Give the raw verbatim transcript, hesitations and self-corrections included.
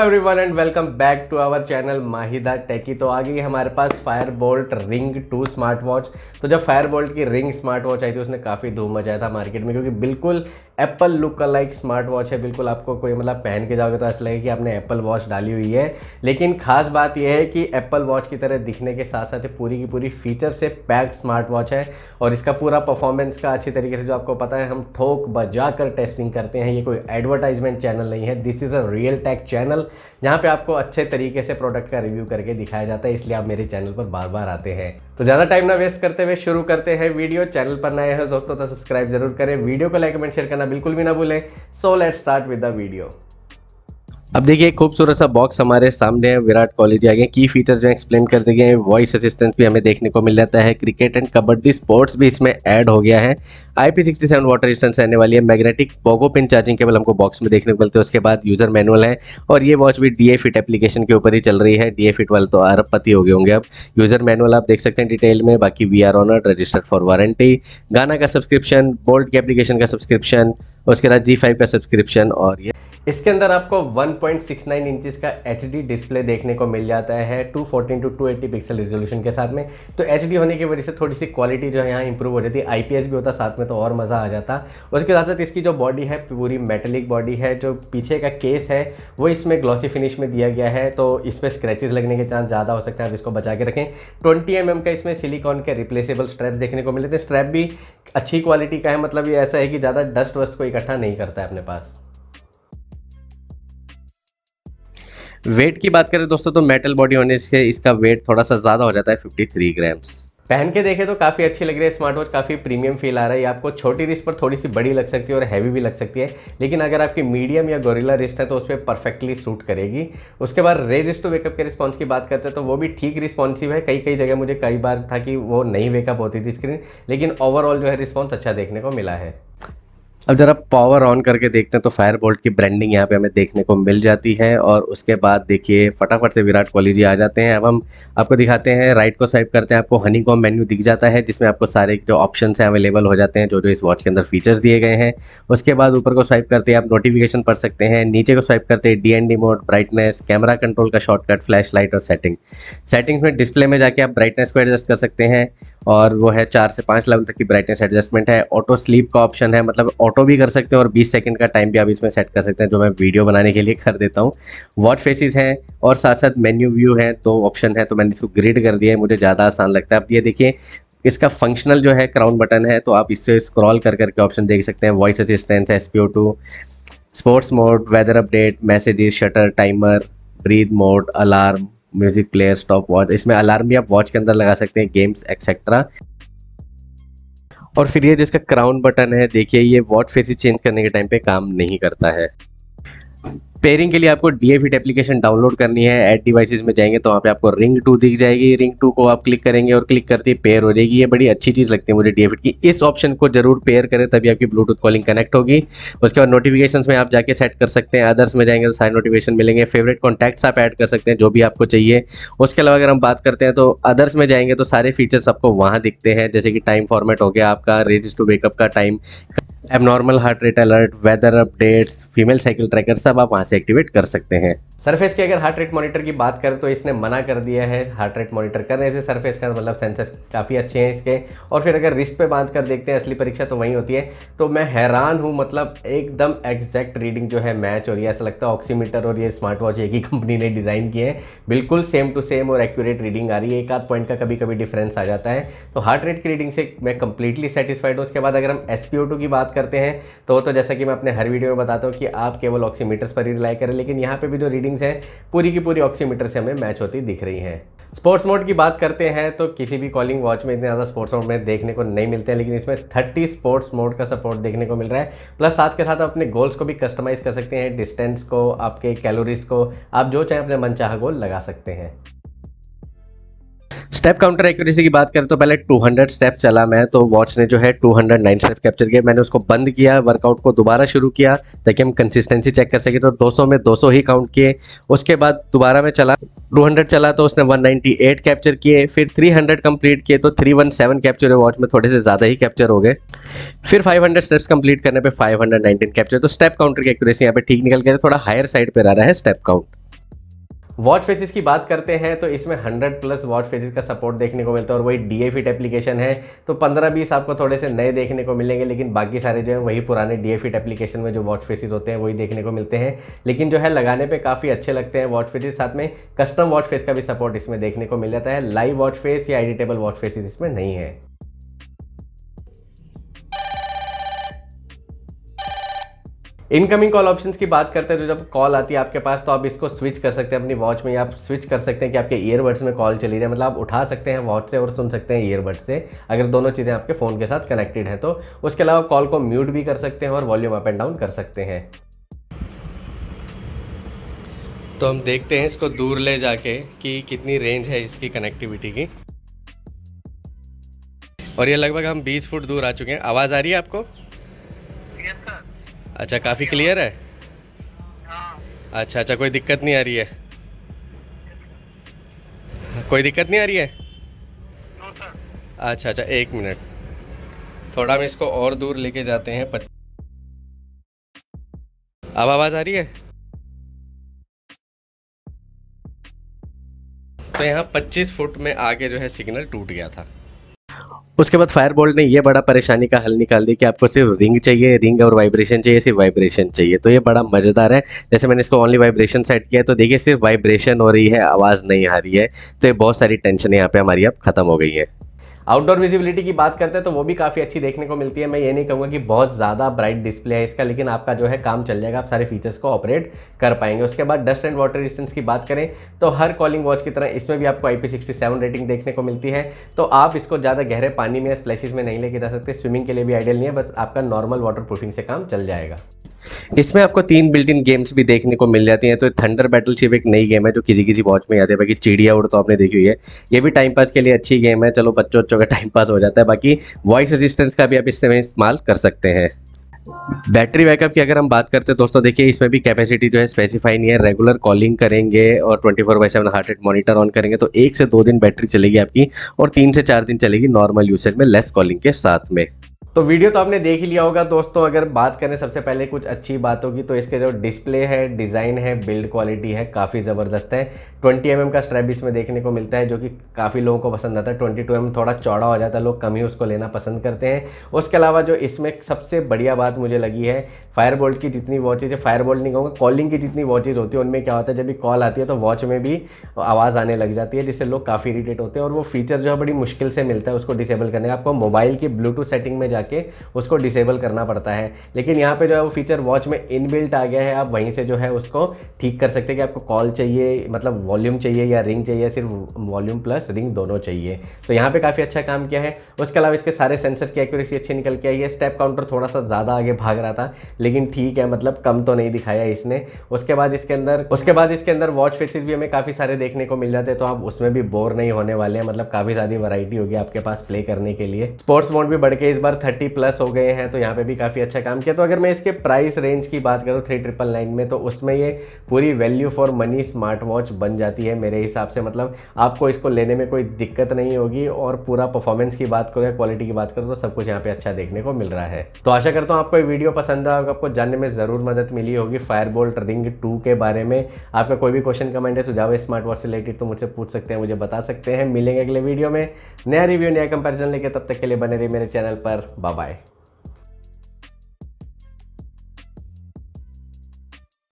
Hello everyone and welcome back to our channel Mahida टेकी। तो आ गई हमारे पास Fireboltt ring two smart watch. तो जब फायरबोल्ट की रिंग स्मार्ट वॉच आई थी उसने काफ़ी धूम मचाया था मार्केट में, क्योंकि बिल्कुल Apple look alike smart watch है। बिल्कुल आपको कोई मतलब पहन के जाओगे तो ऐसा लगेगा कि आपने एप्पल वॉच डाली हुई है। लेकिन खास बात यह है कि एप्पल वॉच की तरह दिखने के साथ साथ पूरी की पूरी फीचर से पैक्ड स्मार्ट वॉच है और इसका पूरा परफॉर्मेंस का अच्छी तरीके से, जो आपको पता है, हम ठोक बजा कर टेस्टिंग करते हैं। ये कोई एडवर्टाइजमेंट चैनल नहीं है, this is a real tech channel जहाँ पे आपको अच्छे तरीके से प्रोडक्ट का रिव्यू करके दिखाया जाता है, इसलिए आप मेरे चैनल पर बार बार आते हैं। तो ज़्यादा टाइम ना वेस्ट करते हुए वे शुरू करते हैं वीडियो। चैनल पर नए हैं दोस्तों तो सब्सक्राइब जरूर करें, वीडियो को लाइक कमेंट शेयर करना बिल्कुल भी ना भूलें। So let's start with the video. अब देखिए खूबसूरत सा बॉक्स हमारे सामने है, विराट कोहली जी आ गए। की फीचर्स जो एक्सप्लेन कर दिए गए, वॉइस असिस्टेंट भी हमें देखने को मिल जाता है, क्रिकेट एंड कबड्डी स्पोर्ट्स भी इसमें ऐड हो गया है, I P sixty seven water resistance रहने वाली है, magnetic pogo pin charging cable हमको बॉक्स में देखने को मिलते हैं। उसके बाद यूजर मैनुअल है और ये वॉच भी डीएफिट एप्लीकेशन के ऊपर ही चल रही है। डीएफिट वाले तो अरबपति हो गए होंगे। अब यूजर मैनुअल आप देख सकते हैं डिटेल में। बाकी we are honour, registered for warranty, Gaana का सब्सक्रिप्शन, बोल्ट के एप्लीकेशन का सब्सक्रिप्शन, उसके बाद जी फाइव का सब्सक्रिप्शन। और ये इसके अंदर आपको one point six nine inches का एच डी डिस्प्ले देखने को मिल जाता है two fourteen two two eighty pixel resolution के साथ में। तो एच डी होने की वजह से थोड़ी सी क्वालिटी जो है यहाँ इंप्रूव हो जाती है। आई पी एस भी होता साथ में तो और मज़ा आ जाता। उसके साथ साथ इसकी जो बॉडी है पूरी मेटलिक बॉडी है, जो पीछे का केस है वो इसमें ग्लॉसी फिनिश में दिया गया है, तो इसमें स्क्रैचेस लगने के चांस ज़्यादा हो सकते हैं, आप इसको बचा के रखें। ट्वेंटी एम एम का इसमें सिलिकॉन के रिप्लेसेबल स्ट्रैप देखने को मिलते हैं। स्ट्रैप भी अच्छी क्वालिटी का है, मतलब ये ऐसा है कि ज़्यादा डस्ट वस्ट को इकट्ठा नहीं करता है अपने पास। वेट की बात करें दोस्तों तो मेटल बॉडी होने से इसका वेट थोड़ा सा ज़्यादा हो जाता है, फिफ्टी थ्री ग्राम्स। पहन के देखें तो काफ़ी अच्छी लग रही है स्मार्ट वॉच, काफ़ी प्रीमियम फील आ रहा है। आपको छोटी रिस्ट पर थोड़ी सी बड़ी लग सकती है और हैवी भी लग सकती है, लेकिन अगर आपकी मीडियम या गोरिल्ला रिस्ट है तो उस पर परफेक्टली सूट करेगी। उसके बाद रे रिस्ट टू वेकअप के रिस्पॉन्स की बात करते हैं तो वो भी ठीक रिस्पॉन्सिव है। कई कई जगह मुझे कई बार था कि वो नहीं वेकअप होती थी स्क्रीन, लेकिन ओवरऑल जो है रिस्पॉन्स अच्छा देखने को मिला है। अब जरा पावर ऑन करके देखते हैं तो फायरबोल्ट की ब्रांडिंग यहाँ पे हमें देखने को मिल जाती है। और उसके बाद देखिए फटाफट से विराट कोहली जी आ जाते हैं। अब हम आपको दिखाते हैं, राइट को स्वाइप करते हैं, आपको हनी कॉम मेन्यू दिख जाता है जिसमें आपको सारे जो ऑप्शंस हैं अवेलेबल हो जाते हैं, जो जो इस वॉच के अंदर फीचर्स दिए गए हैं। उसके बाद ऊपर को स्वाइप करते हैं आप नोटिफिकेशन पढ़ सकते हैं, नीचे को स्वाइप करते हैं D N D mode, brightness, camera control का शॉर्टकट, फ्लैश लाइट और सेटिंग। सेटिंग्स में डिस्प्ले में जाके आप ब्राइटनेस को एडजस्ट कर सकते हैं और वो है चार से पाँच लेवल तक की ब्राइटनेस एडजस्टमेंट है। ऑटो स्लीप का ऑप्शन है, मतलब ऑटो भी कर सकते हैं और बीस सेकंड का टाइम भी आप इसमें सेट कर सकते हैं, जो मैं वीडियो बनाने के लिए कर देता हूँ। वॉच फेसेस हैं और साथ साथ मेन्यू व्यू है, दो ऑप्शन है, तो मैंने इसको ग्रिड कर दिया है, मुझे ज़्यादा आसान लगता है। आप ये देखिए इसका फंक्शनल जो है क्राउन बटन है, तो आप इससे स्क्रॉल कर करके ऑप्शन देख सकते हैं, voice assistance, S P O two, sports mode, weather update, messages, shutter, timer, breathe mode, alarm, music player, stop watch. इसमें अलार्म भी आप वॉच के अंदर लगा सकते हैं, गेम्स एक्सेट्रा। और फिर ये जो इसका क्राउन बटन है, देखिए ये वॉच फेस चेंज करने के टाइम पे काम नहीं करता है। पेयरिंग के लिए आपको डीएफिट एप्लीकेशन डाउनलोड करनी है, ऐड डिवाइसेस में जाएंगे तो वहाँ पे आपको रिंग टू दिख जाएगी। रिंग टू को आप क्लिक करेंगे और क्लिक करते ही पेयर हो जाएगी। ये बड़ी अच्छी चीज़ लगती है मुझे डीएफिट की, इस ऑप्शन को जरूर पेयर करें तभी आपकी ब्लूटूथ कॉलिंग कनेक्ट होगी। उसके बाद नोटिफिकेशंस में आप जाके सेट कर सकते हैं, अदर्स में जाएंगे तो सारे नोटिफिकेशन मिलेंगे, फेवरेट कॉन्टैक्ट्स आप ऐड कर सकते हैं जो भी आपको चाहिए। उसके अलावा अगर हम बात करते हैं तो अदर्स में जाएंगे तो सारे फीचर्स आपको वहाँ दिखते हैं, जैसे कि टाइम फॉर्मेट हो गया आपका, रेजिस्ट टू वेकअप का time, abnormal heart rate alert, weather updates, female cycle tracker, सब आप वहाँ से एक्टिवेट कर सकते हैं। सरफेस के अगर हार्ट रेट मॉनिटर की बात करें तो इसने मना कर दिया है हार्ट रेट मॉनिटर करने से। सरफेस का मतलब सेंसर्स काफ़ी अच्छे हैं इसके। और फिर अगर रिस्ट पे बांध कर देखते हैं, असली परीक्षा तो वहीं होती है, तो मैं हैरान हूँ, मतलब एकदम एग्जैक्ट रीडिंग जो है मैच हो रही है। ऐसा लगता है ऑक्सीमीटर और ये स्मार्ट वॉच एक ही कंपनी ने डिज़ाइन किए हैं, बिल्कुल सेम टू सेम और एक्यूरेट रीडिंग आ रही है। एक आध पॉइंट का कभी कभी डिफरेंस आ जाता है, तो हार्ट रेट की रीडिंग से मैं कंप्लीटली सेटिस्फाइड हूँ। उसके बाद अगर हम एस पी ओ टू की बात करते हैं तो, तो जैसा कि मैं अपने हर वीडियो में बताता हूँ कि आप केवल ऑक्सीमीटर्स पर ही रिलाई करें, लेकिन यहाँ पर भी जो रीडिंग है पूरी की पूरी ऑक्सीमीटर से हमें मैच होती दिख रही है। स्पोर्ट्स मोड की बात करते हैं तो किसी भी कॉलिंग वॉच में इतने ज़्यादा स्पोर्ट्स मोड में देखने को नहीं मिलते हैं, लेकिन इसमें थर्टी स्पोर्ट्स मोड का सपोर्ट देखने को मिल रहा है। प्लस साथ के साथ आप अपने गोल्स को भी कस्टमाइज़ कर सकते हैं, डिस्टेंस को, आपके कैलोरीज को, आप जो चाहें अपने मनचाहा गोल लगा सकते हैं। स्टेप काउंटर एक्यूरेसी की बात करें तो पहले टू हंड्रेड स्टेप चला मैं, तो वॉच ने जो है two hundred nine step capture किया। मैंने उसको बंद किया, वर्कआउट को दोबारा शुरू किया ताकि हम कंसिस्टेंसी चेक कर सके, तो टू हंड्रेड में टू हंड्रेड ही काउंट किए। उसके बाद दोबारा मैं चला, टू हंड्रेड चला तो उसने वन नाइंटी एट कैप्चर किए, फिर थ्री हंड्रेड कंप्लीट किए तो थ्री हंड्रेड सेवनटीन कैप्चर हुए, वॉच में थोड़े से ज़्यादा ही कैप्चर हो गए। फिर फाइव हंड्रेड स्टेप्स कंप्लीट करने पर फाइव हंड्रेड नाइनटीन कैप्चर, तो स्टेप काउंटर की एक्यूरेसी यहाँ पे ठीक निकल गया, थोड़ा हायर साइड पर आ रहा है स्टेप काउंट। वॉच फेसेस की बात करते हैं तो इसमें हंड्रेड प्लस वॉच फेसेस का सपोर्ट देखने को मिलता है और वही डीएफिट एप्लीकेशन है तो पंद्रह बीस आपको थोड़े से नए देखने को मिलेंगे, लेकिन बाकी सारे जो है वही पुराने डीएफिट एप्लीकेशन में जो वॉच फेसेस होते हैं वही देखने को मिलते हैं, लेकिन जो है लगाने पे काफ़ी अच्छे लगते हैं वॉच फेसेस। साथ में कस्टम वॉच फेस का भी सपोर्ट इसमें देखने को मिल जाता है, लाइव वॉच फेस या एडिटेबल वॉच फेसेस इसमें नहीं है। इनकमिंग कॉल ऑप्शंस की बात करते हैं तो जब कॉल आती है आपके पास तो आप इसको स्विच कर सकते हैं अपनी वॉच में, या आप स्विच कर सकते हैं कि आपके ईयरबड्स में कॉल चली रही है, मतलब आप उठा सकते हैं वॉच से और सुन सकते हैं ईयरबड्स से, अगर दोनों चीज़ें आपके फ़ोन के साथ कनेक्टेड हैं तो। उसके अलावा कॉल को म्यूट भी कर सकते हैं और वॉल्यूम अप एंड डाउन कर सकते हैं। तो हम देखते हैं इसको दूर ले जाके कि कितनी रेंज है इसकी कनेक्टिविटी की, और ये लगभग हम बीस फुट दूर आ चुके हैं। आवाज़ आ रही है आपको? अच्छा, काफ़ी क्लियर है। अच्छा अच्छा, कोई दिक्कत नहीं आ रही है? कोई दिक्कत नहीं आ रही है? अच्छा अच्छा, एक मिनट, थोड़ा हम इसको और दूर लेके जाते हैं। अब आवाज़ आ रही है? तो यहाँ पच्चीस फुट में आगे जो है सिग्नल टूट गया था। उसके बाद फायरबोल्ट ने ये बड़ा परेशानी का हल निकाल दिया कि आपको सिर्फ रिंग चाहिए, रिंग और वाइब्रेशन चाहिए, सिर्फ वाइब्रेशन चाहिए। तो ये बड़ा मज़ेदार है। जैसे मैंने इसको ओनली वाइब्रेशन सेट किया है तो देखिए सिर्फ वाइब्रेशन हो रही है, आवाज़ नहीं आ रही है। तो ये बहुत सारी टेंशन यहाँ पे हमारी अब खत्म हो गई है। आउटडोर विजिबिलिटी की बात करते हैं तो वो भी काफ़ी अच्छी देखने को मिलती है। मैं ये नहीं कहूँगा कि बहुत ज़्यादा ब्राइट डिस्प्ले है इसका, लेकिन आपका जो है काम चल जाएगा, आप सारे फीचर्स को ऑपरेट कर पाएंगे। उसके बाद डस्ट एंड वाटर रेजिस्टेंस की बात करें तो हर कॉलिंग वॉच की तरह इसमें भी आपको I P sixty seven rating देखने को मिलती है। तो आप इसको ज़्यादा गहरे पानी में या स्प्लैशेस में नहीं लेके जा सकते, स्विमिंग के लिए भी आइडियल नहीं है, बस आपका नॉर्मल वाटर प्रूफिंग से काम चल जाएगा। इसमें आपको तीन बिल्ट इन गेम्स भी देखने को मिल जाती हैं। तो थंडर बैटलशिप एक नई गेम है जो किसी किसी वॉच में आती है, बाकी चिड़िया उड़ तो आपने देखी हुई है, ये भी टाइम पास के लिए अच्छी गेम है, चलो बच्चों बच्चों का टाइम पास हो जाता है। बाकी वॉइस असिस्टेंस का भी आप इसमें इस्तेमाल कर सकते हैं। बैटरी बैकअप की अगर हम बात करते हैं दोस्तों, देखिए इसमें भी कैपेसिटी जो है स्पेसिफाई नहीं है, रेगुलर कॉलिंग करेंगे और twenty four by seven heart rate monitor on करेंगे तो एक से दो दिन बैटरी चलेगी आपकी, और तीन से चार दिन चलेगी नॉर्मल यूसेज में लेस कॉलिंग के साथ में। तो वीडियो तो आपने देख ही लिया होगा दोस्तों। अगर बात करें सबसे पहले कुछ अच्छी बातों की तो इसके जो डिस्प्ले है, डिज़ाइन है, बिल्ड क्वालिटी है, काफ़ी ज़बरदस्त है। ट्वेंटी एम एम का स्ट्रैप इसमें देखने को मिलता है जो कि काफ़ी लोगों को पसंद आता है। ट्वेंटी टू एम एम थोड़ा चौड़ा हो जाता है, लोग कम ही उसको लेना पसंद करते हैं। उसके अलावा जो इसमें सबसे बढ़िया बात मुझे लगी है, फायरबोल्ट की जितनी वॉचेज है, फायरबोल्ट नहीं कहूँगा, कॉलिंग की जितनी वॉचेज होती है उनमें क्या होता है, जब भी कॉल आती है तो वॉच में भी आवाज़ आने लग जाती है जिससे लोग काफ़ी इरिटेट होते हैं, और वो फीचर जो है बड़ी मुश्किल से मिलता है, उसको डिसेबल करने आपको मोबाइल की ब्लूटूथ सेटिंग में के उसको डिसेबल करना पड़ता है। लेकिन यहाँ पे जो है वो फीचर वॉच में इनबिल्ट आ गया है, आप वहीं से जो है उसको ठीक कर सकते हैं कि आपको कॉल चाहिए, मतलब वॉल्यूम चाहिए या रिंग चाहिए, सिर्फ वॉल्यूम प्लस रिंग दोनों चाहिए। तो यहाँ पे काफ़ी अच्छा काम किया है। उसके अलावा इसके सारे सेंसर की एक्यूरेसी अच्छी निकल के आई है। स्टेप काउंटर थोड़ा सा ज़्यादा आगे भाग रहा था, लेकिन ठीक है, मतलब कम तो नहीं दिखाया इसने। उसके बाद इसके अंदर उसके बाद इसके अंदर वॉच फेसेस भी हमें काफ़ी सारे देखने को मिल जाते हैं, तो आप उसमें भी बोर नहीं होने वाले हैं, मतलब काफ़ी सारी वैरायटी होगी आपके पास प्ले करने के लिए। स्पोर्ट्स मोड भी बढ़ के इस बार थर्टी प्लस हो गए हैं, तो यहाँ पे भी काफ़ी अच्छा काम किया। तो अगर मैं इसके प्राइस रेंज की बात करूँ थ्री ट्रिपल नाइन में, तो उसमें ये पूरी value for money smart watch बन जाती है मेरे हिसाब से। मतलब आपको इसको लेने में कोई दिक्कत नहीं होगी, और पूरा परफॉर्मेंस की बात करो या क्वालिटी की बात करो तो सब कुछ यहाँ पे अच्छा देखने को मिल रहा है। तो आशा करता हूँ आपको ये वीडियो पसंद आया होगा, आपको जानने में ज़रूर मदद मिली होगी फायरबोल्ट रिंग टू के बारे में। आपका कोई भी क्वेश्चन कमेंट है, सुझाव है स्मार्ट वॉच से रिलेटेड तो मुझसे पूछ सकते हैं, मुझे बता सकते हैं। मिलेंगे अगले वीडियो में नया रिव्यू, नया कंपेरिजन लेके, तब तक के लिए बने रहिए मेरे चैनल पर। Bye bye.